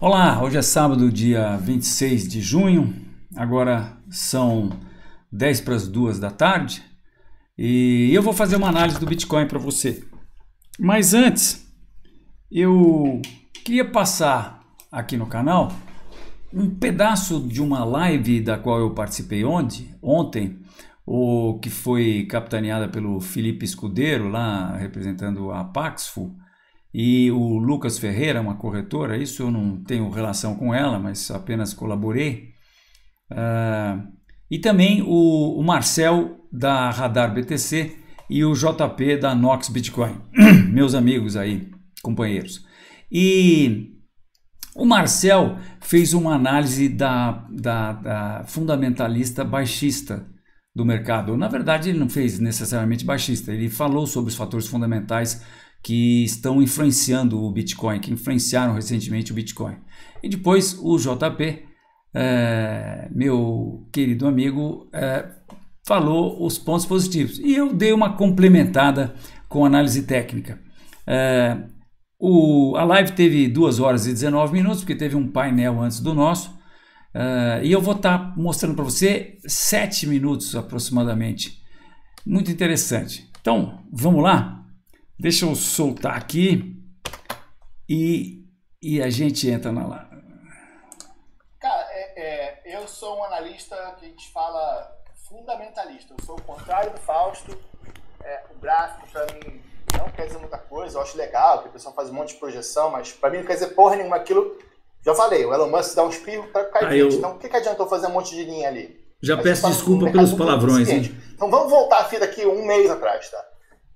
Olá, hoje é sábado, dia 26 de junho, agora são 10 para as 2 da tarde e eu vou fazer uma análise do Bitcoin para você. Mas antes, eu queria passar aqui no canal um pedaço de uma live da qual eu participei ontem, ou que foi capitaneada pelo Felipe Escudeiro, lá representando a Paxful, e o Lucas Ferreira, uma corretora. Isso eu não tenho relação com ela, mas apenas colaborei. E também o Marcel da Radar BTC e o JP da Nox Bitcoin, meus amigos aí, companheiros. E o Marcel fez uma análise da fundamentalista baixista do mercado. Na verdade, ele não fez necessariamente baixista, ele falou sobre os fatores fundamentais que estão influenciando o Bitcoin, que influenciaram recentemente o Bitcoin. E depois o JP, meu querido amigo, falou os pontos positivos. E eu dei uma complementada com análise técnica. A live teve 2 horas e 19 minutos, porque teve um painel antes do nosso. E eu vou estar mostrando para você 7 minutos aproximadamente. Muito interessante. Então, vamos lá? Deixa eu soltar aqui e a gente entra na live. Cara, eu sou um analista que a gente fala fundamentalista. Eu sou o contrário do Fausto. O gráfico, para mim, não quer dizer muita coisa. Eu acho legal que a pessoa faz um monte de projeção, mas para mim não quer dizer porra nenhuma aquilo. Já falei, o Elon Musk dá um espirro para cair 20. Então, o que adiantou fazer um monte de linha ali? Já peço desculpa pelos palavrões, hein? Então, vamos voltar a fita aqui um mês atrás, tá?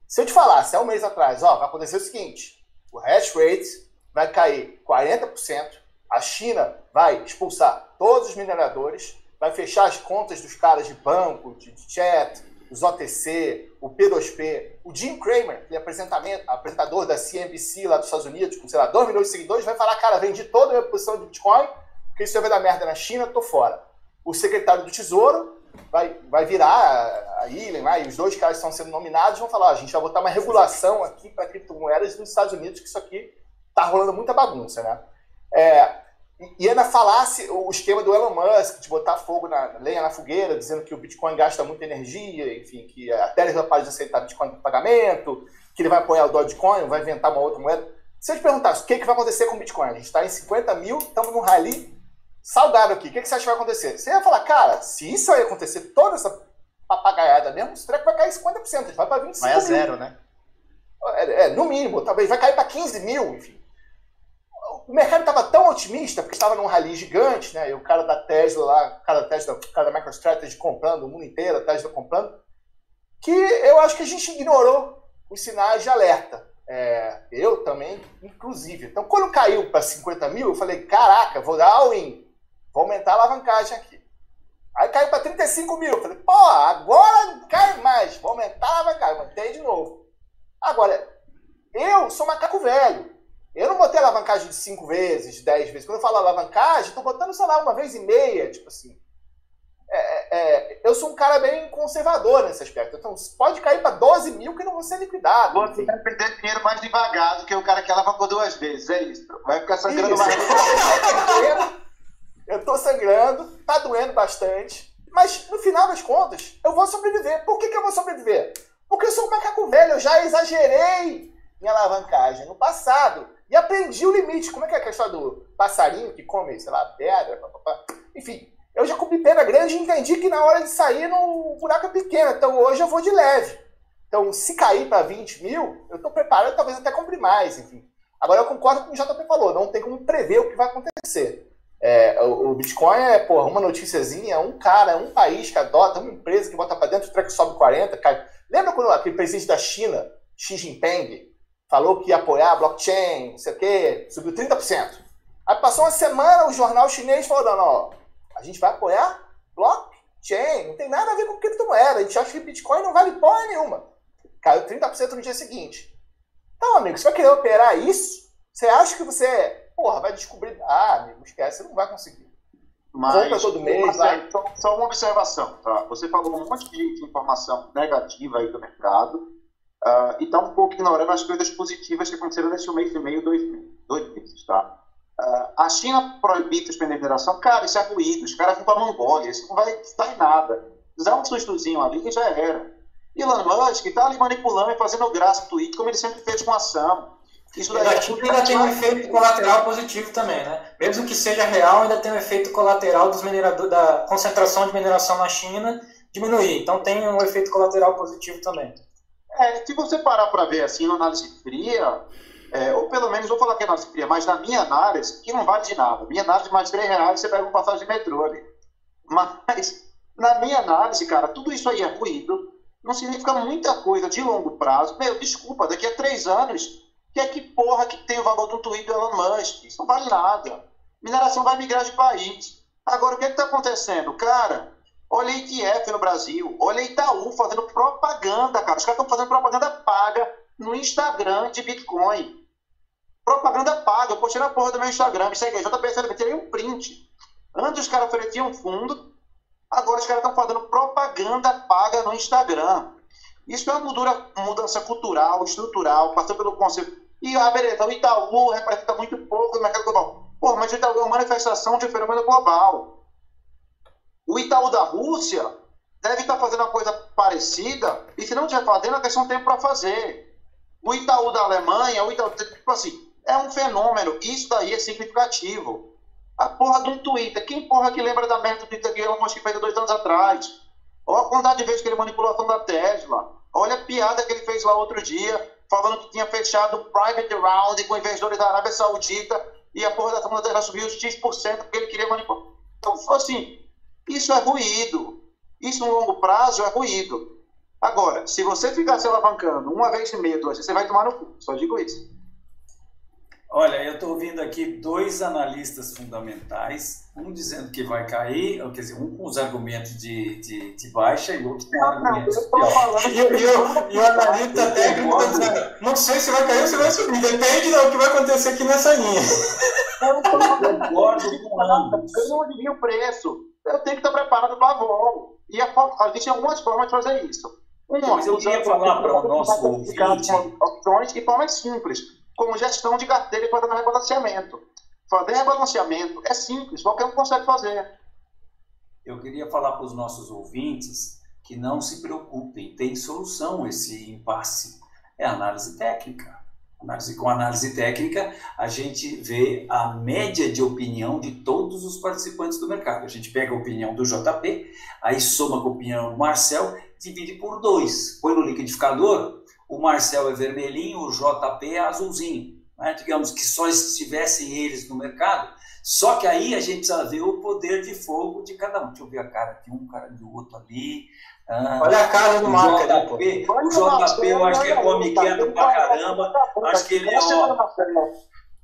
Se eu te falasse há um mês atrás, ó, vai acontecer o seguinte, o hash rate vai cair 40%, a China vai expulsar todos os mineradores, vai fechar as contas dos caras de banco, de chat, os OTC, o P2P, o Jim Cramer, que é apresentador da CNBC lá dos Estados Unidos, com, sei lá, 2 milhões de seguidores, vai falar, cara, vendi toda a minha posição de Bitcoin, porque isso vai dar merda na China, tô fora. O secretário do Tesouro vai virar a Yellen lá, e os 2 caras que estão sendo nominados vão falar, a gente vai botar uma regulação aqui para criptomoedas nos Estados Unidos, que isso aqui tá rolando muita bagunça, né? E ainda falasse o esquema do Elon Musk, de botar fogo na lenha na fogueira, dizendo que o Bitcoin gasta muita energia, enfim, que a Terra já pode aceitar Bitcoin para pagamento, que ele vai apoiar o Dogecoin, vai inventar uma outra moeda. Se eu te perguntasse o que vai acontecer com o Bitcoin, a gente está em 50 mil, estamos num rally saudável aqui, o que você acha que vai acontecer? Você ia falar, cara, se isso aí acontecer, toda essa papagaiada mesmo, o treco vai cair 50%, a gente vai para 25 mil. Vai a zero, né? No mínimo, talvez vai cair para 15 mil, enfim. O mercado estava tão otimista, porque estava num rally gigante, né? E o cara da Tesla lá, o cara da MicroStrategy comprando, o mundo inteiro, a Tesla comprando, que eu acho que a gente ignorou os sinais de alerta. Eu também, inclusive. Então, quando caiu para 50 mil, eu falei, caraca, vou dar all-in. Vou aumentar a alavancagem aqui. Aí caiu para 35 mil. Falei, pô, agora cai mais. Vou aumentar a alavancagem. Mantém de novo. Agora, eu sou macaco velho. Eu não botei alavancagem de 5 vezes, 10 vezes. Quando eu falo alavancagem, estou botando, sei lá, 1,5 vezes. Tipo assim. Eu sou um cara bem conservador nesse aspecto. Então, pode cair para 12 mil que não vou ser liquidado. Você vai perder dinheiro mais devagar do que o cara que alavancou 2 vezes. É isso. Vai ficar sangrando mais. Eu tô sangrando, tá doendo bastante, mas no final das contas, eu vou sobreviver. Por que eu vou sobreviver? Porque eu sou um macaco velho, eu já exagerei minha alavancagem no passado e aprendi o limite. Como é que é a questão do passarinho que come, sei lá, pedra, papapá. Enfim, eu já comi pedra grande e entendi que na hora de sair no buraco é pequeno, então hoje eu vou de leve. Então, se cair para 20 mil, eu tô preparado, talvez até compre mais, enfim. Agora, eu concordo com o que o JP falou, não tem como prever o que vai acontecer. O Bitcoin é, porra, uma noticiazinha, um cara, um país que adota, uma empresa que bota pra dentro, o treco sobe 40, cai. Lembra quando aquele presidente da China, Xi Jinping, falou que ia apoiar a blockchain, não sei o quê, subiu 30%. Aí passou uma semana, o jornal chinês falou, não, ó, a gente vai apoiar blockchain, não tem nada a ver com criptomoeda, a gente acha que Bitcoin não vale porra nenhuma. Caiu 30% no dia seguinte. Então, amigo, você vai querer operar isso? Você acha que você... Porra, vai descobrir... Ah, amigo, esquece, você não vai conseguir. Mas, compra todo mês, vai... Só uma observação, tá? Você falou um monte de informação negativa aí do mercado e tá um pouco ignorando as coisas positivas que aconteceram nesse mês e meio, 2 meses, tá? A China proibir os pneus de mineração, cara, isso é ruído, os caras vão para a Mongólia, isso não vai dar em nada. Dá um sustozinho ali que já era. Elon Musk está ali manipulando e fazendo graça no Twitter, como ele sempre fez com a Sam. Isso daí ainda tem um efeito colateral positivo também, né? Mesmo que seja real, ainda tem um efeito colateral dos mineradores, da concentração de mineração na China diminuir. Então tem um efeito colateral positivo também. É, se você parar para ver assim, na análise fria, ou pelo menos, vou falar que é análise fria, mas na minha análise, que não vale de nada. Minha análise mais R$3, você pega uma passagem de metrô ali. Mas, na minha análise, cara, tudo isso aí é ruído. Não significa muita coisa de longo prazo. Meu, desculpa, daqui a 3 anos, que porra que tem o valor do Twitter do Elon Musk? Isso não vale nada. Mineração vai migrar de país. Agora, o que é que está acontecendo? Cara, olha a ITF no Brasil, olha a Itaú fazendo propaganda, cara. Os caras estão fazendo propaganda paga no Instagram de Bitcoin. Propaganda paga. Eu postei na porra do meu Instagram, me segue aí, JPSLB, tirei um print. Antes os caras ofereciam fundo. Agora os caras estão fazendo propaganda paga no Instagram. Isso é uma mudança cultural, estrutural, passou pelo conceito. E a beleza, o Itaú representa muito pouco no mercado global. Pô, mas o Itaú é uma manifestação de um fenômeno global. O Itaú da Rússia deve estar fazendo uma coisa parecida, e se não estiver fazendo, a questão tem para fazer. O Itaú da Alemanha, o Itaú, tipo assim, é um fenômeno. Isso daí é significativo. A porra de um Twitter. Quem porra que lembra da merda do Twitter que Elon Musk fez 2 anos atrás? Olha a quantidade de vezes que ele manipulou a ação da Tesla. Olha a piada que ele fez lá outro dia, falando que tinha fechado um private round com investidores da Arábia Saudita e a porra da ação da Tesla subiu X% porque ele queria manipular. Então, assim, isso é ruído. Isso no longo prazo é ruído. Agora, se você ficar se alavancando uma vez e meia, 2 vezes, você vai tomar no cu. Só digo isso. Olha, eu estou ouvindo aqui 2 analistas fundamentais, um dizendo que vai cair, quer dizer, um com os argumentos de baixa e outro com argumentos de alta. E o analista técnico está dizendo, não sei se vai cair ou se vai subir, depende do que vai acontecer aqui nessa linha. Eu concordo com ambos. Eu não adivinho o preço, eu tenho que estar preparado para voo. E a gente tem algumas formas de fazer isso. Mas eu queria falar para o nosso ouvinte. Opções de forma simples. Como gestão de carteira e fazendo rebalanceamento. Fazer rebalanceamento é simples, qualquer um consegue fazer. Eu queria falar para os nossos ouvintes que não se preocupem, tem solução esse impasse. É análise técnica. Com análise técnica, a gente vê a média de opinião de todos os participantes do mercado. A gente pega a opinião do JP, aí soma com a opinião do Marcel, divide por 2, põe no liquidificador. O Marcel é vermelhinho, o JP é azulzinho, né? Digamos que só estivessem eles no mercado, só que aí a gente precisa ver o poder de fogo de cada um. Deixa eu ver a cara de um, cara de outro ali. Olha a cara do Marcel. O JP eu acho que é comiqueiro pra caramba, acho que ele é,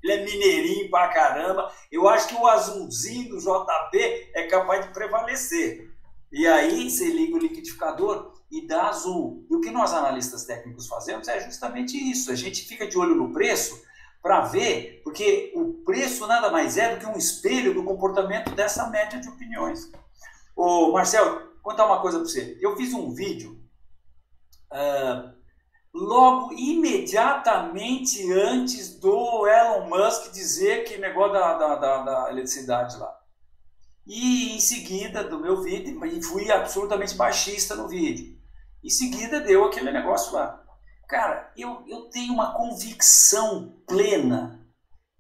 ele é mineirinho pra caramba. Eu acho que o azulzinho do JP é capaz de prevalecer. E aí você liga o liquidificador e dá azul. E o que nós analistas técnicos fazemos é justamente isso. A gente fica de olho no preço para ver, porque o preço nada mais é do que um espelho do comportamento dessa média de opiniões. Ô, Marcel, vou contar uma coisa para você. Eu fiz um vídeo logo imediatamente antes do Elon Musk dizer que negócio da eletricidade lá. E em seguida do meu vídeo, fui absolutamente baixista no vídeo. Em seguida deu aquele negócio lá. Cara, eu tenho uma convicção plena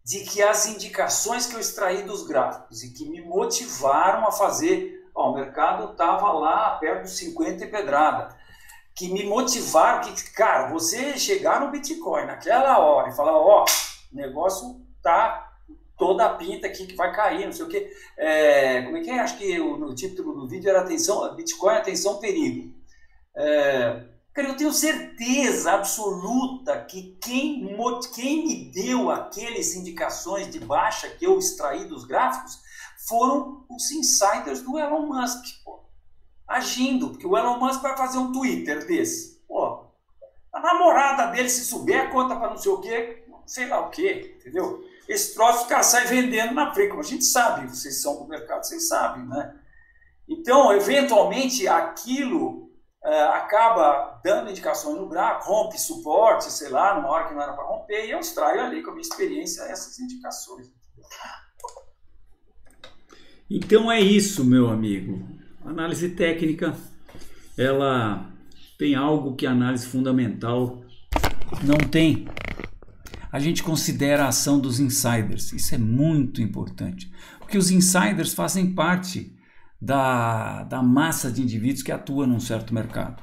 de que as indicações que eu extraí dos gráficos e que me motivaram a fazer... Ó, o mercado estava lá perto dos 50 e pedrada. Que me motivaram, que, cara, você chegar no Bitcoin naquela hora e falar, ó, o negócio tá toda a pinta aqui que vai cair, não sei o quê. Como é que é? Acho que no título do vídeo era atenção, Bitcoin, atenção, perigo. Cara, eu tenho certeza absoluta que quem me deu aquelas indicações de baixa que eu extraí dos gráficos foram os insiders do Elon Musk, pô, agindo, porque o Elon Musk vai fazer um Twitter desse, pô, a namorada dele, se subir a conta para não sei o quê, sei lá o quê, entendeu? Esse troço, cara, sai vendendo na frente, como a gente sabe, vocês são do mercado, vocês sabem, né? Então, eventualmente, aquilo acaba dando indicações no buraco, rompe suporte, sei lá, numa hora que não era para romper, e eu extraio ali, com a minha experiência, essas indicações. Então é isso, meu amigo. A análise técnica, ela tem algo que a análise fundamental não tem. A gente considera a ação dos insiders. Isso é muito importante, porque os insiders fazem parte da massa de indivíduos que atua num certo mercado.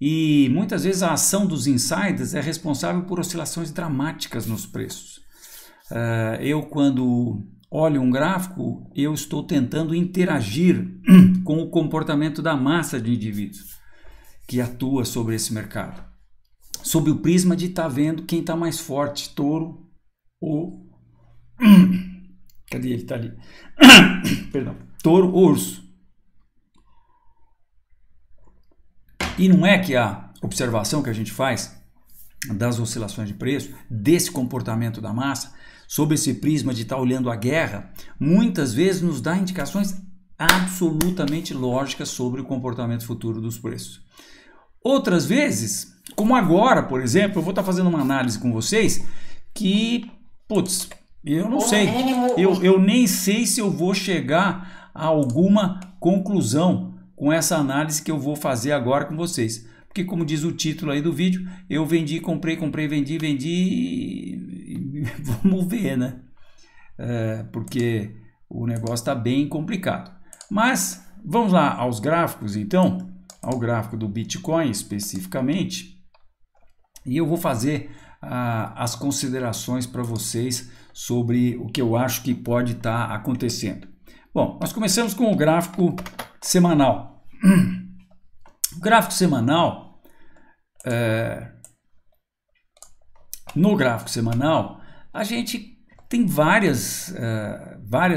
E muitas vezes a ação dos insiders é responsável por oscilações dramáticas nos preços. Eu, quando olho um gráfico, eu estou tentando interagir com o comportamento da massa de indivíduos que atua sobre esse mercado, sob o prisma de estar vendo quem está mais forte, touro ou... Cadê ele? Está ali. Perdão. Touro ou urso. E não é que a observação que a gente faz das oscilações de preço, desse comportamento da massa, sob esse prisma de estar olhando a guerra, muitas vezes nos dá indicações absolutamente lógicas sobre o comportamento futuro dos preços. Outras vezes, como agora, por exemplo, eu vou estar fazendo uma análise com vocês que, putz, eu não sei, eu nem sei se eu vou chegar a alguma conclusão com essa análise que eu vou fazer agora com vocês. Porque, como diz o título aí do vídeo, eu vendi, comprei, comprei, vendi, vendi, vamos ver, né? Porque o negócio está bem complicado. Mas vamos lá aos gráficos, então, ao gráfico do Bitcoin especificamente, e eu vou fazer as considerações para vocês sobre o que eu acho que pode estar acontecendo. Bom, nós começamos com o gráfico semanal. O gráfico semanal, no gráfico semanal, a gente tem várias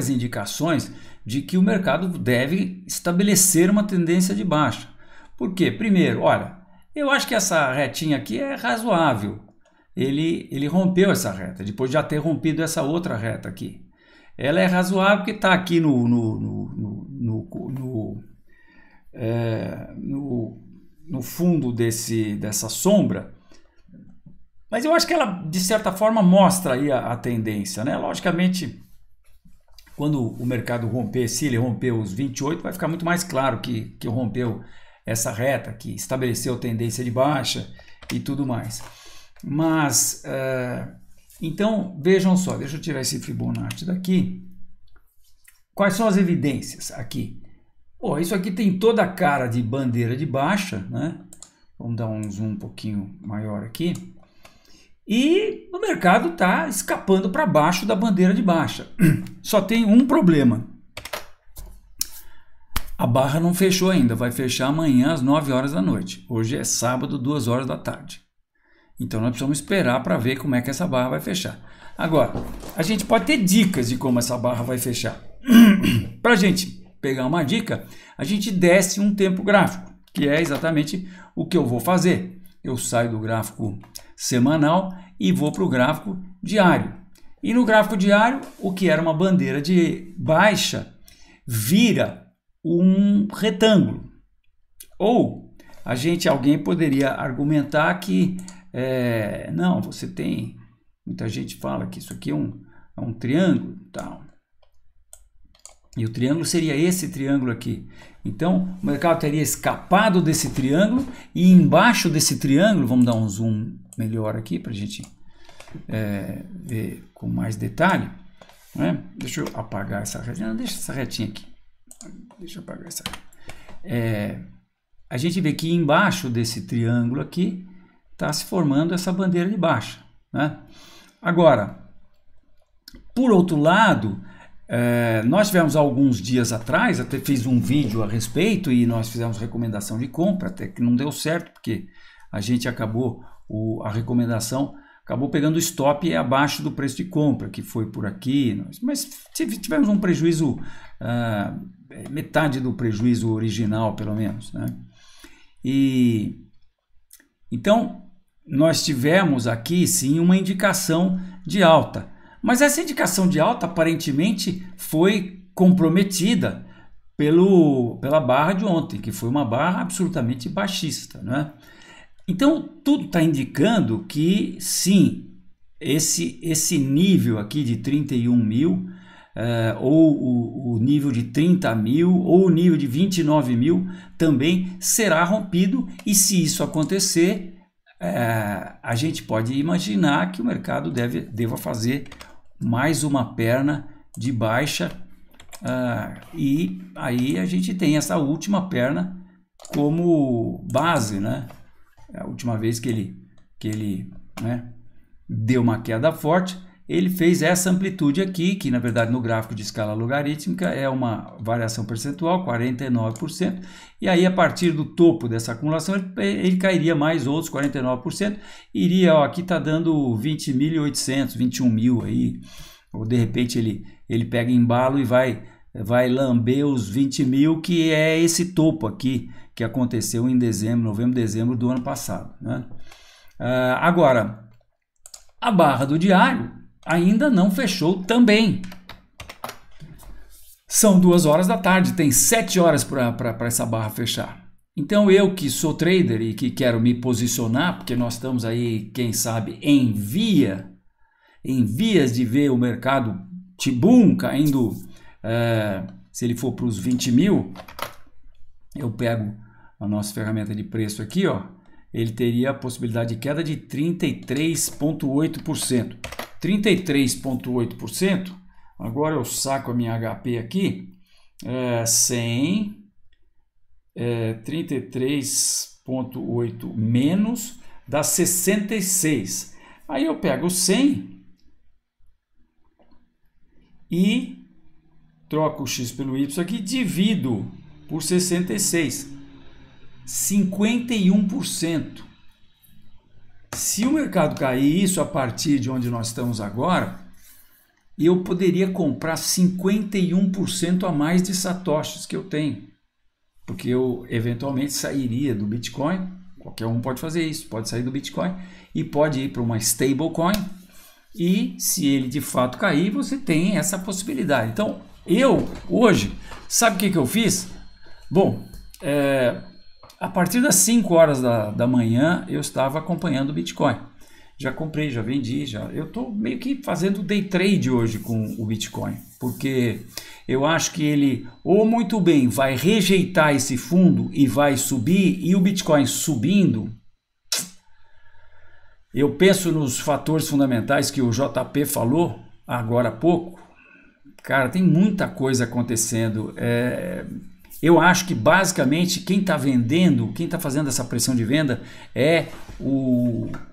indicações de que o mercado deve estabelecer uma tendência de baixa. Por quê? Primeiro, olha, eu acho que essa retinha aqui é razoável. Ele rompeu essa reta, depois de já ter rompido essa outra reta aqui. Ela é razoável porque está aqui no fundo dessa sombra, mas eu acho que ela, de certa forma, mostra aí a tendência, né? Logicamente, quando o mercado romper, se ele romper os 28, vai ficar muito mais claro que rompeu essa reta, que estabeleceu tendência de baixa e tudo mais. Mas, então, vejam só, deixa eu tirar esse Fibonacci daqui. Quais são as evidências aqui? Oh, isso aqui tem toda a cara de bandeira de baixa, né? Vamos dar um zoom um pouquinho maior aqui. E o mercado está escapando para baixo da bandeira de baixa. Só tem um problema. A barra não fechou ainda, vai fechar amanhã às 9 horas da noite. Hoje é sábado, 2 horas da tarde. Então nós precisamos esperar para ver como é que essa barra vai fechar. Agora, a gente pode ter dicas de como essa barra vai fechar. Para a gente pegar uma dica, a gente desce um tempo gráfico, que é exatamente o que eu vou fazer. Eu saio do gráfico semanal e vou para o gráfico diário. E no gráfico diário, o que era uma bandeira de baixa vira um retângulo. Ou alguém poderia argumentar que não, você tem, muita gente fala que isso aqui é um triângulo, tal. E o triângulo seria esse triângulo aqui. Então, o mercado teria escapado desse triângulo e embaixo desse triângulo, vamos dar um zoom melhor aqui para a gente ver com mais detalhe, né? Deixa eu apagar essa retinha, não, deixa essa retinha aqui. Deixa eu apagar essa. A gente vê que embaixo desse triângulo aqui está se formando essa bandeira de baixa, né? Agora, por outro lado, nós tivemos alguns dias atrás, até fiz um vídeo a respeito e nós fizemos recomendação de compra, até que não deu certo, porque a gente acabou, a recomendação acabou pegando o stop abaixo do preço de compra, que foi por aqui, mas tivemos um prejuízo, metade do prejuízo original, pelo menos, né? Então, nós tivemos aqui, sim, uma indicação de alta. Mas essa indicação de alta, aparentemente, foi comprometida pela barra de ontem, que foi uma barra absolutamente baixista, né? Então, tudo está indicando que, sim, esse nível aqui de 31 mil, ou o nível de 30 mil, ou o nível de 29 mil, também será rompido. E se isso acontecer, a gente pode imaginar que o mercado deva fazer mais uma perna de baixa, e aí a gente tem essa última perna como base, né? A última vez que ele né, deu uma queda forte, ele fez essa amplitude aqui, que na verdade no gráfico de escala logarítmica é uma variação percentual, 49%, e aí a partir do topo dessa acumulação ele cairia mais outros 49%, iria, ó, aqui está dando 20.800, 21 mil aí, ou de repente ele pega embalo e vai lamber os 20 mil, que é esse topo aqui que aconteceu em dezembro, novembro, dezembro do ano passado, né? Agora, a barra do diário ainda não fechou também. São 2 horas da tarde, tem 7 horas para essa barra fechar. Então eu que sou trader e que quero me posicionar, porque nós estamos aí, quem sabe, em vias de ver o mercado tibum caindo, se ele for para os 20 mil, eu pego a nossa ferramenta de preço aqui, ó, ele teria a possibilidade de queda de 33,8%. 33,8%, agora eu saco a minha HP aqui, 100, 33,8 menos, dá 66. Aí eu pego 100 e troco o X pelo Y aqui, divido por 66, 51%. Se o mercado cair isso a partir de onde nós estamos agora, eu poderia comprar 51% a mais de satoshis que eu tenho, porque eu eventualmente sairia do Bitcoin. Qualquer um pode fazer isso, pode sair do Bitcoin e pode ir para uma stablecoin, e se ele de fato cair, você tem essa possibilidade. Então eu hoje, sabe o que eu fiz? Bom, a partir das 5 horas da manhã, eu estava acompanhando o Bitcoin. Já comprei, já vendi, já. Eu estou meio que fazendo day trade hoje com o Bitcoin, porque eu acho que ele ou muito bem vai rejeitar esse fundo e vai subir, e o Bitcoin subindo, eu penso nos fatores fundamentais que o JP falou agora há pouco. Cara, tem muita coisa acontecendo. Eu acho que basicamente quem está vendendo, quem está fazendo essa pressão de venda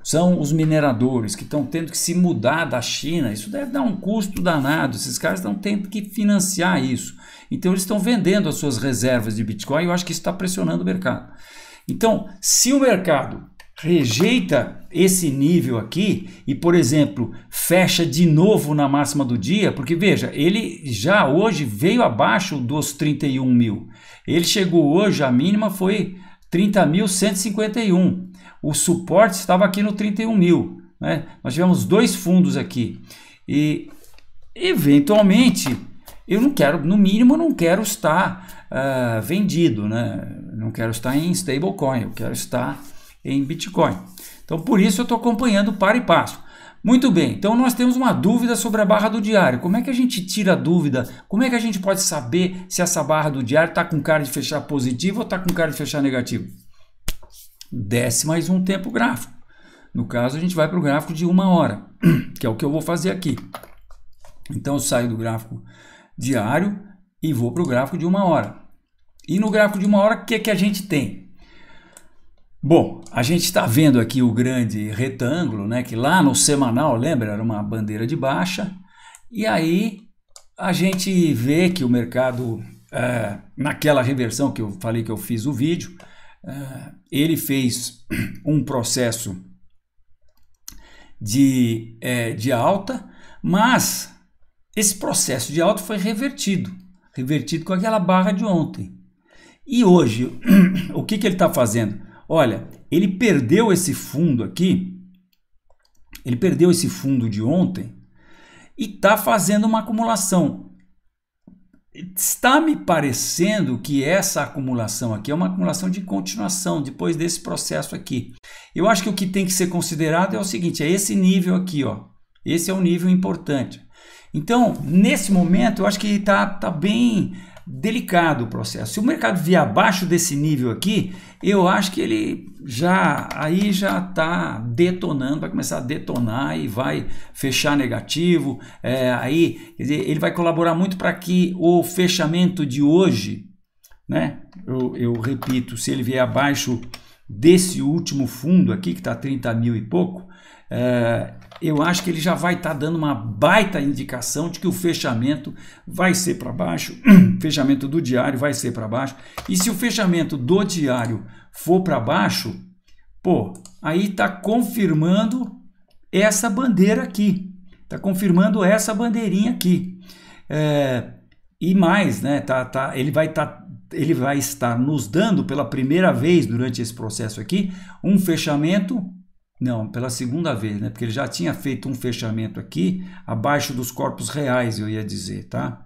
são os mineradores, que estão tendo que se mudar da China. Isso deve dar um custo danado, esses caras estão tendo que financiar isso. Então eles estão vendendo as suas reservas de Bitcoin, eu acho que isso está pressionando o mercado. Então, se o mercado rejeita esse nível aqui e, por exemplo, fecha de novo na máxima do dia, porque veja, ele já hoje veio abaixo dos 31 mil. Ele chegou hoje, a mínima foi 30.151. O suporte estava aqui no 31 mil, né? Nós tivemos 2 fundos aqui e, eventualmente, eu não quero, no mínimo, eu não quero estar vendido, né? Não quero estar em stablecoin, eu quero estar em Bitcoin. Então por isso eu estou acompanhando para e passo. Muito bem, então nós temos uma dúvida sobre a barra do diário. Como é que a gente tira a dúvida? Como é que a gente pode saber se essa barra do diário está com cara de fechar positivo ou está com cara de fechar negativo? Desce mais um tempo o gráfico. No caso a gente vai para o gráfico de 1 hora, que é o que eu vou fazer aqui. Então eu saio do gráfico diário e vou para o gráfico de 1 hora. E no gráfico de 1 hora, o que a gente tem? Bom, a gente está vendo aqui o grande retângulo, né, que lá no semanal, lembra, era uma bandeira de baixa, e aí a gente vê que o mercado, naquela reversão que eu falei que eu fiz o vídeo, ele fez um processo de alta, mas esse processo de alta foi revertido com aquela barra de ontem. E hoje, o que ele está fazendo? Olha, ele perdeu esse fundo aqui, ele perdeu esse fundo de ontem e está fazendo uma acumulação. Está me parecendo que essa acumulação aqui é uma acumulação de continuação depois desse processo aqui. Eu acho que o que tem que ser considerado é o seguinte, é esse nível aqui, ó, Esse é um nível importante. Então, nesse momento, eu acho que tá bem delicado o processo. Se o mercado vier abaixo desse nível aqui, eu acho que ele já está detonando, vai começar a detonar e vai fechar negativo. Aí quer dizer, ele vai colaborar muito para que o fechamento de hoje, né? Eu repito, se ele vier abaixo desse último fundo aqui, que está 30 mil e pouco, eu acho que ele já vai estar dando uma baita indicação de que o fechamento vai ser para baixo, fechamento do diário vai ser para baixo, e se o fechamento do diário for para baixo, pô, aí está confirmando essa bandeira aqui, está confirmando essa bandeirinha aqui, e mais, né, ele vai estar nos dando pela primeira vez durante esse processo aqui, um fechamento, não, pela segunda vez, né? Porque ele já tinha feito um fechamento aqui, abaixo dos corpos reais, eu ia dizer, tá?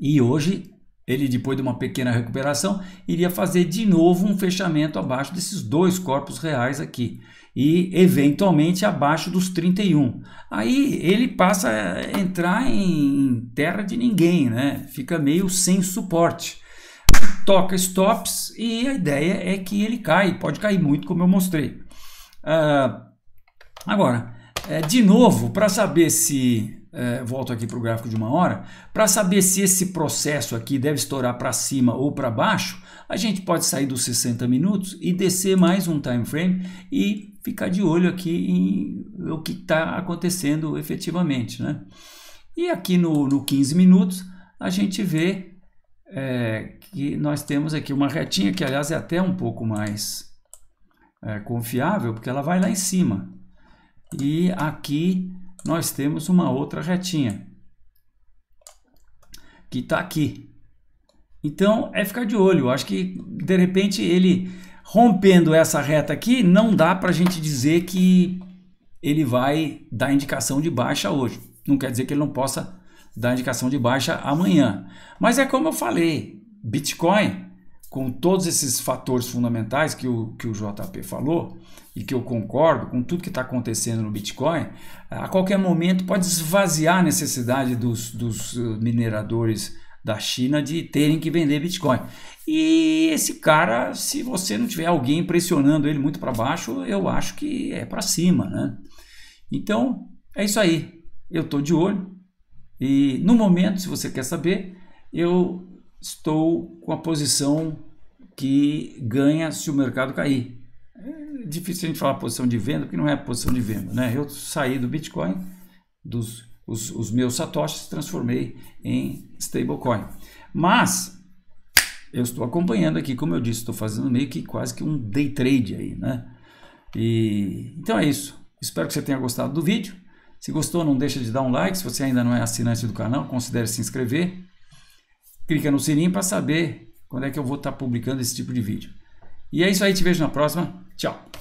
E hoje, ele depois de uma pequena recuperação, iria fazer de novo um fechamento abaixo desses dois corpos reais aqui. E, eventualmente, abaixo dos 31. Aí, ele passa a entrar em terra de ninguém, né? Fica meio sem suporte. Toca stops e a ideia é que ele cai, pode cair muito, como eu mostrei. Agora, de novo, para saber se... volto aqui para o gráfico de 1 hora. Para saber se esse processo aqui deve estourar para cima ou para baixo, a gente pode sair dos 60 minutos e descer mais um time frame e ficar de olho aqui em o que está acontecendo efetivamente, né? E aqui no 15 minutos, a gente vê... que nós temos aqui uma retinha que, aliás, é até um pouco mais confiável, porque ela vai lá em cima. E aqui nós temos uma outra retinha, que está aqui. Então, é ficar de olho. Eu acho que, de repente, ele rompendo essa reta aqui, não dá para a gente dizer que ele vai dar indicação de baixa hoje. Não quer dizer que ele não possa... da indicação de baixa amanhã. Mas é como eu falei, Bitcoin, com todos esses fatores fundamentais que o JP falou, e que eu concordo com tudo que está acontecendo no Bitcoin, a qualquer momento pode esvaziar a necessidade dos mineradores da China de terem que vender Bitcoin. E esse cara, se você não tiver alguém pressionando ele muito para baixo, eu acho que é para cima, né? Então, é isso aí. Eu estou de olho. E no momento, se você quer saber, eu estou com a posição que ganha se o mercado cair. É difícil a gente falar posição de venda, porque não é posição de venda, né? Eu saí do Bitcoin, os meus satoshis, transformei em stablecoin. Mas eu estou acompanhando aqui, como eu disse, estou fazendo meio que quase que um day trade aí, né? E, então é isso. Espero que você tenha gostado do vídeo. Se gostou, não deixa de dar um like. Se você ainda não é assinante do canal, considere se inscrever. Clica no sininho para saber quando é que eu vou estar publicando esse tipo de vídeo. E é isso aí, te vejo na próxima. Tchau!